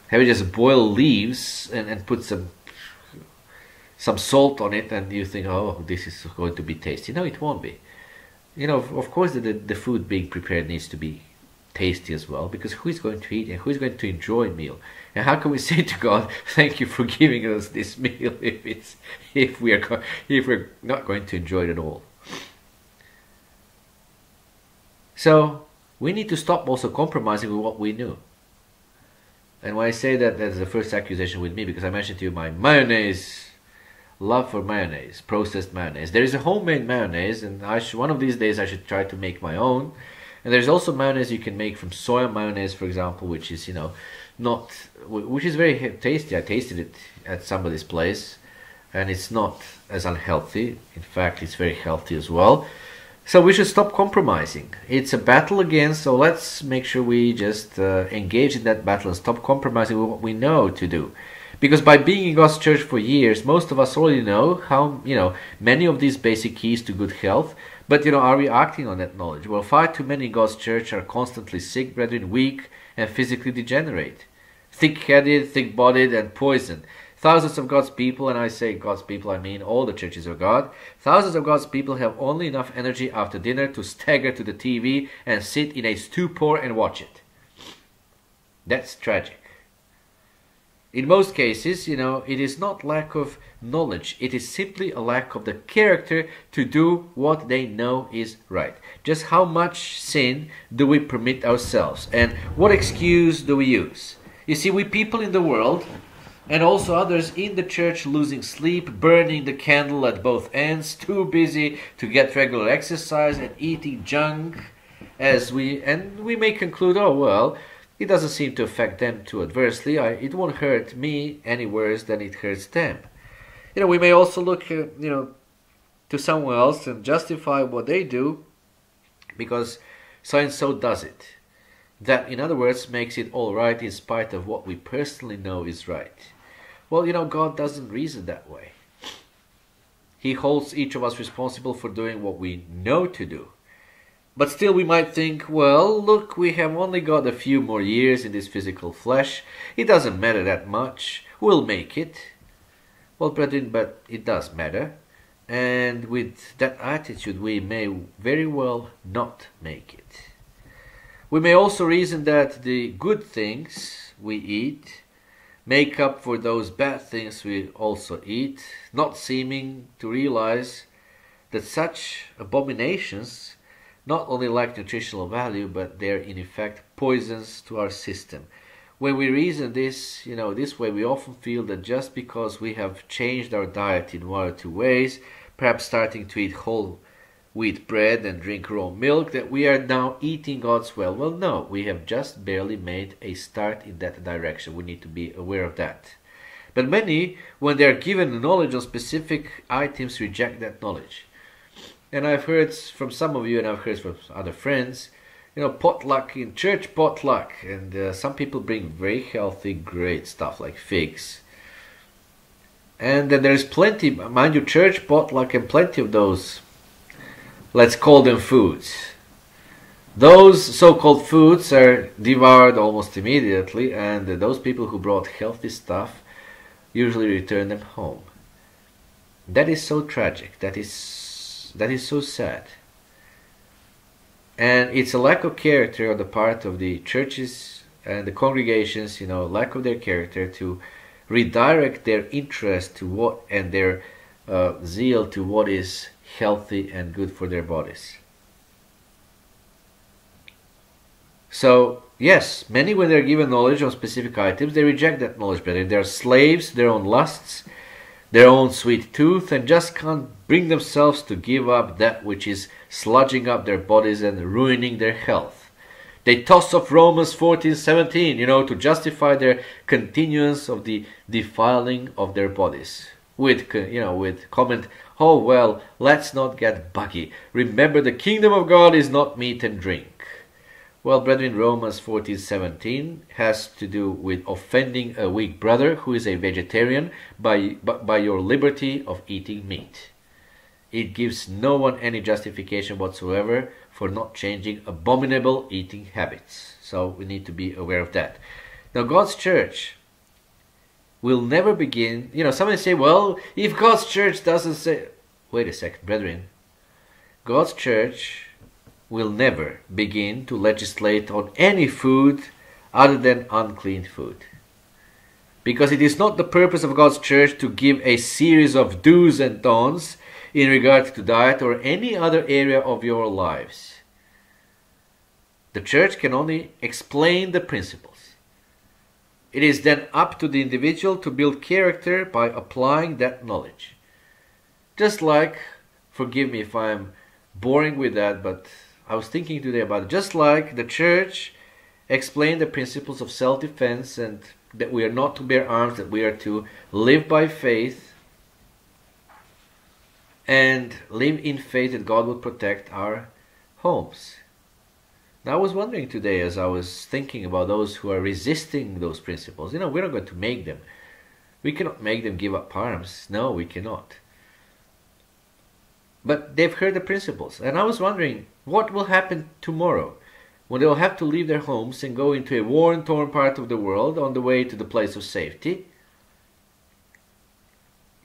having just boiled leaves and and put some some salt on it, and you think, oh, this is going to be tasty. No, it won't be. You know, of course, the the food being prepared needs to be tasty as well, because who is going to eat and who is going to enjoy a meal? And how can we say to God, "Thank you for giving us this meal," if it's if we are if we're not going to enjoy it at all? So we need to stop also compromising with what we know. And when I say that, that's the first accusation with me, because I mentioned to you my mayonnaise. Love for mayonnaise, processed mayonnaise. There is a homemade mayonnaise, and I should, one of these days I should try to make my own. And there's also mayonnaise you can make from soya mayonnaise, for example, which is you know, not which is very tasty. I tasted it at somebody's place, and it's not as unhealthy. In fact, it's very healthy as well. So we should stop compromising. It's a battle again, so let's make sure we just uh, engage in that battle and stop compromising with what we know to do. Because by being in God's church for years, most of us already know how, you know, many of these basic keys to good health. But, you know, are we acting on that knowledge? Well, far too many in God's church are constantly sick, brethren, weak, and physically degenerate. Thick-headed, thick-bodied, and poisoned. Thousands of God's people, and I say God's people, I mean all the churches of God, thousands of God's people have only enough energy after dinner to stagger to the T V and sit in a stupor and watch it. That's tragic. In most cases, you know, it is not lack of knowledge. It is simply a lack of the character to do what they know is right. Just how much sin do we permit ourselves? And what excuse do we use? You see, we people in the world, and also others in the church, losing sleep, burning the candle at both ends, too busy to get regular exercise, and eating junk, as we, and we may conclude, oh, well, it doesn't seem to affect them too adversely. I, it won't hurt me any worse than it hurts them. You know, we may also look, uh, you know, to someone else and justify what they do because science so does it. That, in other words, makes it all right in spite of what we personally know is right. Well, you know, God doesn't reason that way. He holds each of us responsible for doing what we know to do. But still we might think, well, look, we have only got a few more years in this physical flesh. It doesn't matter that much. We'll make it. Well, brethren, but it does matter. And with that attitude, we may very well not make it. We may also reason that the good things we eat make up for those bad things we also eat, not seeming to realize that such abominations not only lack nutritional value, but they're in effect poisons to our system. When we reason this, you know, this way, we often feel that just because we have changed our diet in one or two ways, perhaps starting to eat whole wheat bread and drink raw milk, that we are now eating God's will. Well, no, we have just barely made a start in that direction. We need to be aware of that. But many, when they are given knowledge on specific items, reject that knowledge. And I've heard from some of you, and I've heard from other friends, you know, potluck in church, potluck. And uh, some people bring very healthy, great stuff like figs. And then there's plenty, mind you, church, potluck, and plenty of those, let's call them foods. Those so-called foods are devoured almost immediately, and uh, those people who brought healthy stuff usually return them home. That is so tragic. That is so That is so sad. And it's a lack of character on the part of the churches and the congregations, you know, lack of their character to redirect their interest to what and their uh, zeal to what is healthy and good for their bodies. So, yes, many, when they're given knowledge on specific items, they reject that knowledge, brethren. They're slaves to their own lusts, their own sweet tooth, and just can't bring themselves to give up that which is sludging up their bodies and ruining their health. They toss off Romans fourteen seventeen, you know, to justify their continuance of the defiling of their bodies. With, you know, with comment, oh, well, let's not get buggy. Remember, the kingdom of God is not meat and drink. Well, brethren, Romans fourteen seventeen has to do with offending a weak brother who is a vegetarian by, by your liberty of eating meat. It gives no one any justification whatsoever for not changing abominable eating habits. So we need to be aware of that. Now, God's church will never begin, you know, somebody say, well, if God's church doesn't say, wait a second, brethren, God's church will never begin to legislate on any food other than unclean food. Because it is not the purpose of God's church to give a series of do's and don'ts in regard to diet or any other area of your lives. The church can only explain the principles. It is then up to the individual to build character by applying that knowledge. Just like, forgive me if I'm boring with that, but I was thinking today about it. Just like the church explained the principles of self-defense and that we are not to bear arms, that we are to live by faith and live in faith that God will protect our homes. Now, I was wondering today as I was thinking about those who are resisting those principles, you know, we're not going to make them. We cannot make them give up arms. No, we cannot. But they've heard the principles. And I was wondering, what will happen tomorrow when they'll have to leave their homes and go into a worn, torn part of the world on the way to the place of safety?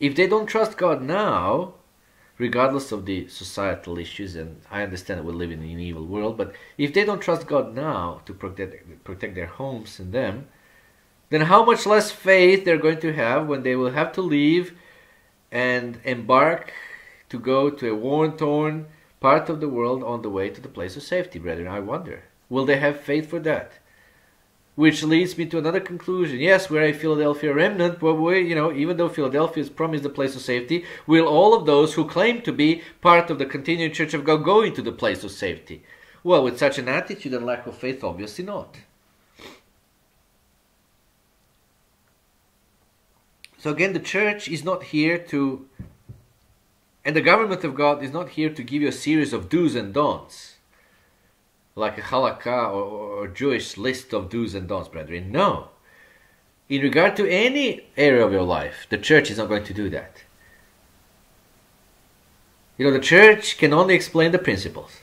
If they don't trust God now, regardless of the societal issues, and I understand that we live in an evil world, but if they don't trust God now to protect, protect their homes and them, then how much less faith they're going to have when they will have to leave and embark to go to a worn, torn part of the world on the way to the place of safety, brethren. I wonder, will they have faith for that? Which leads me to another conclusion. Yes, we're a Philadelphia remnant, but we, you know, even though Philadelphia is promised the place of safety, will all of those who claim to be part of the continuing Church of God go into the place of safety? Well, with such an attitude and lack of faith, obviously not. So again, the church is not here to... And the government of God is not here to give you a series of do's and don'ts, like a halakha or, or Jewish list of do's and don'ts, brethren. No. In regard to any area of your life, the church is not going to do that. You know, the church can only explain the principles.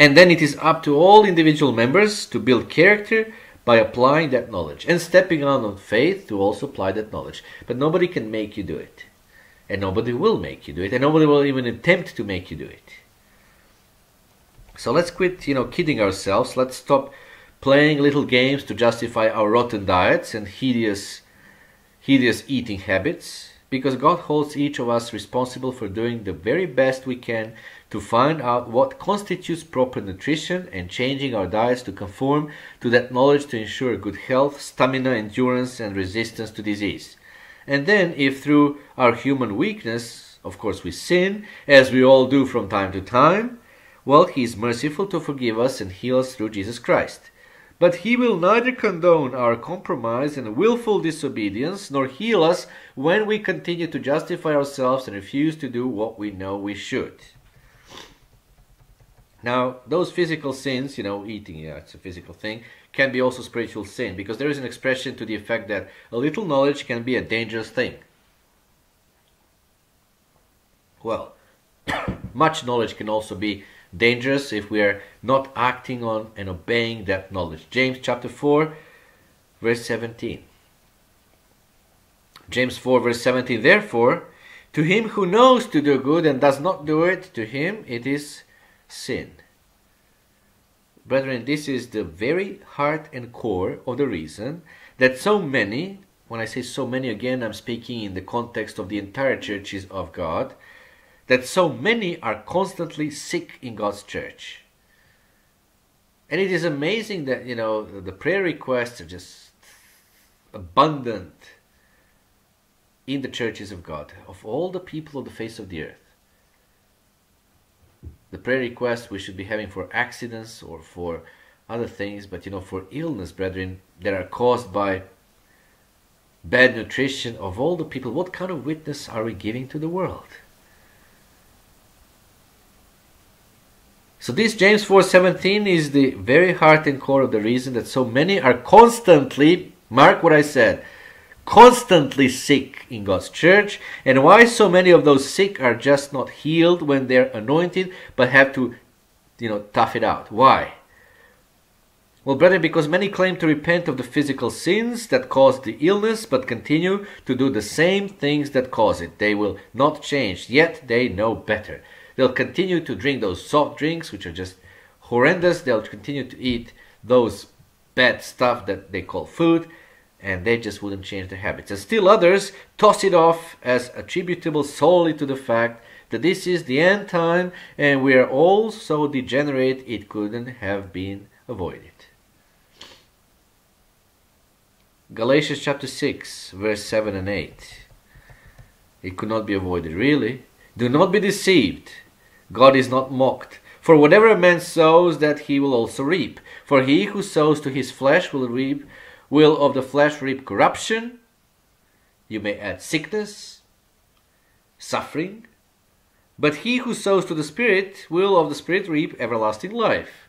And then it is up to all individual members to build character by applying that knowledge and stepping out on faith to also apply that knowledge. But nobody can make you do it. And nobody will make you do it. And nobody will even attempt to make you do it. So let's quit, you know, kidding ourselves. Let's stop playing little games to justify our rotten diets and hideous, hideous eating habits. Because God holds each of us responsible for doing the very best we can to find out what constitutes proper nutrition and changing our diets to conform to that knowledge to ensure good health, stamina, endurance, and resistance to disease. And then, if through our human weakness, of course we sin, as we all do from time to time, well, He is merciful to forgive us and heal us through Jesus Christ. But He will neither condone our compromise and willful disobedience, nor heal us when we continue to justify ourselves and refuse to do what we know we should. Now, those physical sins, you know, eating, yeah, it's a physical thing, can be also spiritual sin, because there is an expression to the effect that a little knowledge can be a dangerous thing. Well, much knowledge can also be dangerous if we are not acting on and obeying that knowledge. James chapter four, verse seventeen. James four, verse seventeen, therefore, to him who knows to do good and does not do it, to him it is sin. Brethren, this is the very heart and core of the reason that so many, when I say so many again, I'm speaking in the context of the entire churches of God, that so many are constantly sick in God's church. And it is amazing that, you know, the prayer requests are just abundant in the churches of God, of all the people on the face of the earth. The prayer requests we should be having for accidents or for other things, but, you know, for illness, brethren, that are caused by bad nutrition of all the people. What kind of witness are we giving to the world? So this James four seventeen is the very heart and core of the reason that so many are constantly, mark what I said, constantly sick in God's church, and why so many of those sick are just not healed when they're anointed, but have to, you know, tough it out. Why? Well, brethren, because many claim to repent of the physical sins that caused the illness, but continue to do the same things that cause it. They will not change, yet they know better. They'll continue to drink those soft drinks, which are just horrendous. They'll continue to eat those bad stuff that they call food, and they just wouldn't change their habits. And still others toss it off as attributable solely to the fact that this is the end time, and we are all so degenerate it couldn't have been avoided. Galatians chapter six, verse seven and eight. It could not be avoided, really. Do not be deceived. God is not mocked. For whatever a man sows, that he will also reap. For he who sows to his flesh will reap, will of the flesh reap corruption. You may add sickness, suffering. But he who sows to the Spirit will of the Spirit reap everlasting life.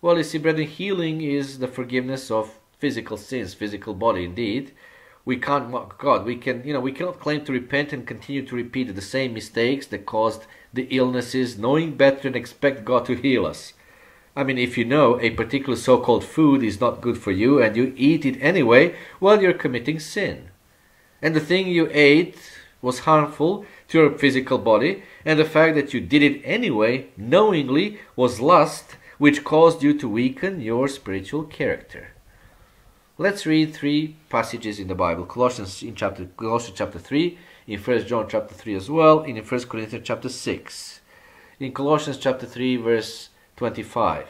Well, you see, brethren, healing is the forgiveness of physical sins, physical body indeed. We can't mock God. We can, you know, we cannot claim to repent and continue to repeat the same mistakes that caused the illnesses, knowing better and expect God to heal us. I mean, if you know a particular so-called food is not good for you and you eat it anyway, well, you're committing sin. And the thing you ate was harmful to your physical body, and the fact that you did it anyway, knowingly, was lust, which caused you to weaken your spiritual character. Let's read three passages in the Bible. Colossians in chapter Colossians chapter three, in First John chapter three as well, in First Corinthians chapter six, in Colossians chapter three verse twenty-five.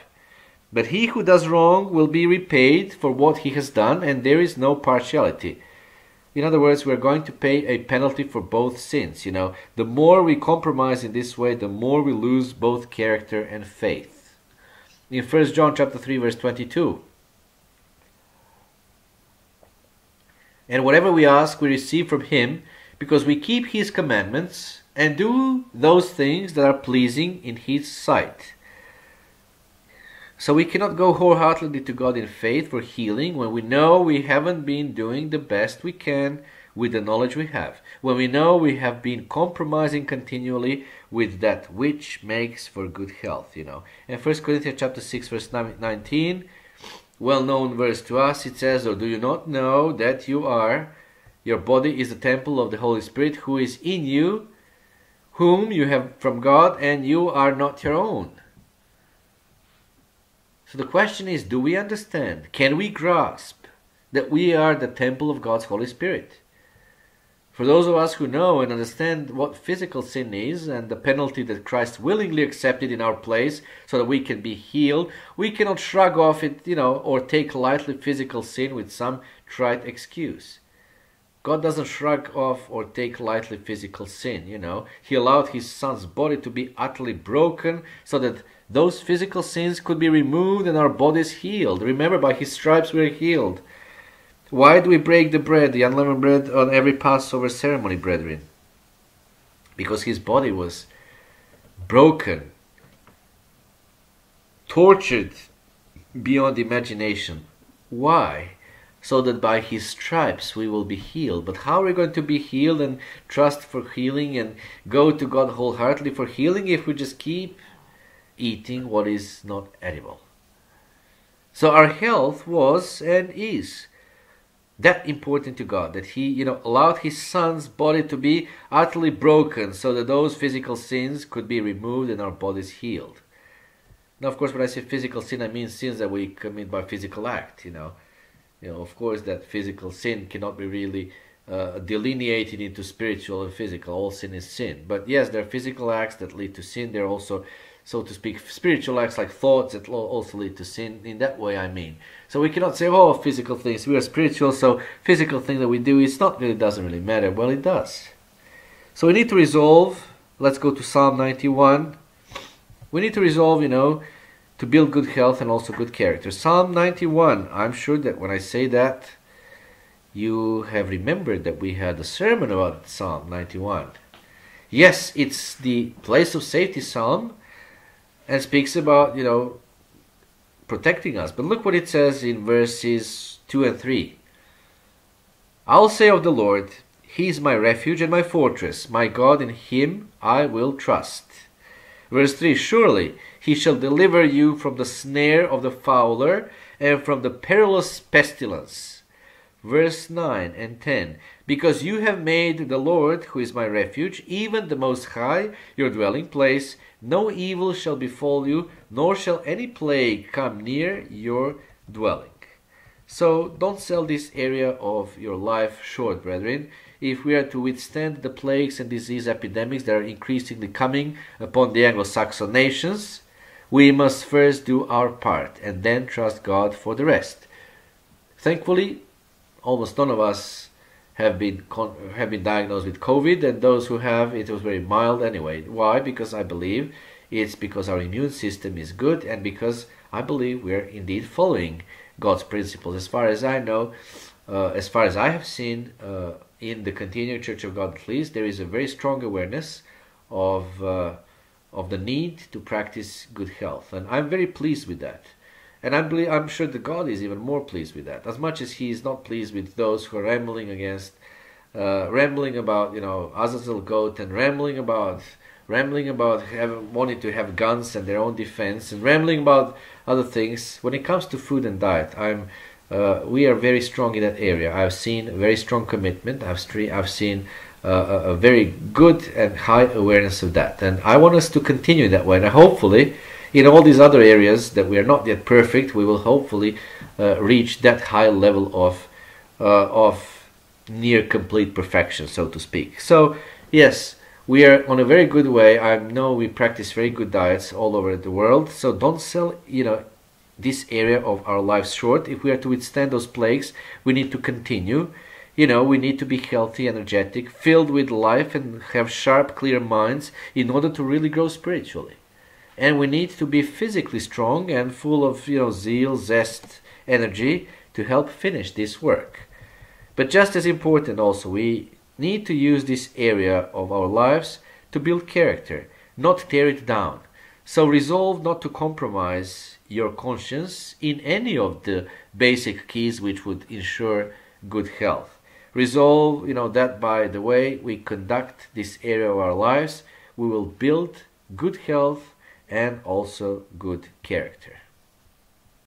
But he who does wrong will be repaid for what he has done, and there is no partiality. In other words, we are going to pay a penalty for both sins. You know, the more we compromise in this way, the more we lose both character and faith. In First John chapter three verse twenty-two. And whatever we ask, we receive from Him, because we keep His commandments and do those things that are pleasing in His sight. So we cannot go wholeheartedly to God in faith for healing when we know we haven't been doing the best we can with the knowledge we have, when we know we have been compromising continually with that which makes for good health, you know. And First Corinthians chapter six, verse nineteen, well-known verse to us, it says, or do you not know that you are, your body is the temple of the Holy Spirit who is in you, whom you have from God, and you are not your own. So the question is, do we understand, can we grasp that we are the temple of God's Holy Spirit? For those of us who know and understand what physical sin is and the penalty that Christ willingly accepted in our place so that we can be healed, we cannot shrug off it, you know, or take lightly physical sin with some trite excuse. God doesn't shrug off or take lightly physical sin, you know. He allowed His Son's body to be utterly broken so that those physical sins could be removed and our bodies healed. Remember, by His stripes we are healed. Why do we break the bread, the unleavened bread, on every Passover ceremony, brethren? Because His body was broken, tortured beyond imagination. Why? So that by His stripes we will be healed. But how are we going to be healed and trust for healing and go to God wholeheartedly for healing if we just keep eating what is not edible? So our health was and is that important to God, that He, you know, allowed His Son's body to be utterly broken so that those physical sins could be removed and our bodies healed. Now, of course, when I say physical sin, I mean sins that we commit by physical act, you know. You know, of course, that physical sin cannot be really uh, delineated into spiritual and physical. All sin is sin. But yes, there are physical acts that lead to sin. There are also so to speak, spiritual acts like thoughts that also lead to sin. In that way, I mean. So we cannot say, oh, physical things, we are spiritual, so physical thing that we do, it's not really, doesn't really matter. Well, it does. So we need to resolve. Let's go to Psalm ninety-one. We need to resolve, you know, to build good health and also good character. Psalm ninety-one, I'm sure that when I say that, you have remembered that we had a sermon about Psalm ninety-one. Yes, it's the place of safety psalm, and speaks about, you know, protecting us. But look what it says in verses two and three. I'll say of the Lord, He is my refuge and my fortress, my God, in Him I will trust. Verse three, surely He shall deliver you from the snare of the fowler and from the perilous pestilence. Verse nine and ten, because you have made the Lord, who is my refuge, even the Most High, your dwelling place, no evil shall befall you, nor shall any plague come near your dwelling. So don't sell this area of your life short, brethren, if we are to withstand the plagues and disease epidemics that are increasingly coming upon the Anglo-Saxon nations. We must first do our part and then trust God for the rest. Thankfully, almost none of us have been con have been diagnosed with COVID, and those who have, it was very mild anyway. Why? Because I believe it's because our immune system is good, and because I believe we are indeed following God's principles. As far as I know, uh, as far as I have seen, uh, in the Continuing Church of God at least, there is a very strong awareness of uh, of the need to practice good health, and I'm very pleased with that. And I believe, I'm sure that God is even more pleased with that, as much as He is not pleased with those who are rambling against, uh, rambling about, you know, Azazel goat, and rambling about, rambling about having, wanting to have guns and their own defense, and rambling about other things. When it comes to food and diet, I'm, uh, we are very strong in that area. I've seen a very strong commitment. I've, I've seen uh, a, a very good and high awareness of that, and I want us to continue that way. And hopefully, in all these other areas that we are not yet perfect, we will hopefully uh, reach that high level of uh, of near complete perfection, so to speak. So yes, we are on a very good way. I know we practice very good diets all over the world. So don't sell, you know, this area of our lives short. If we are to withstand those plagues, we need to continue. You know, we need to be healthy, energetic, filled with life, and have sharp, clear minds in order to really grow spiritually. And we need to be physically strong and full of, you know, zeal, zest, energy to help finish this work. But just as important also, we need to use this area of our lives to build character, not tear it down. So resolve not to compromise your conscience in any of the basic keys which would ensure good health. Resolve, you know, that by the way we conduct this area of our lives, we will build good health and also good character.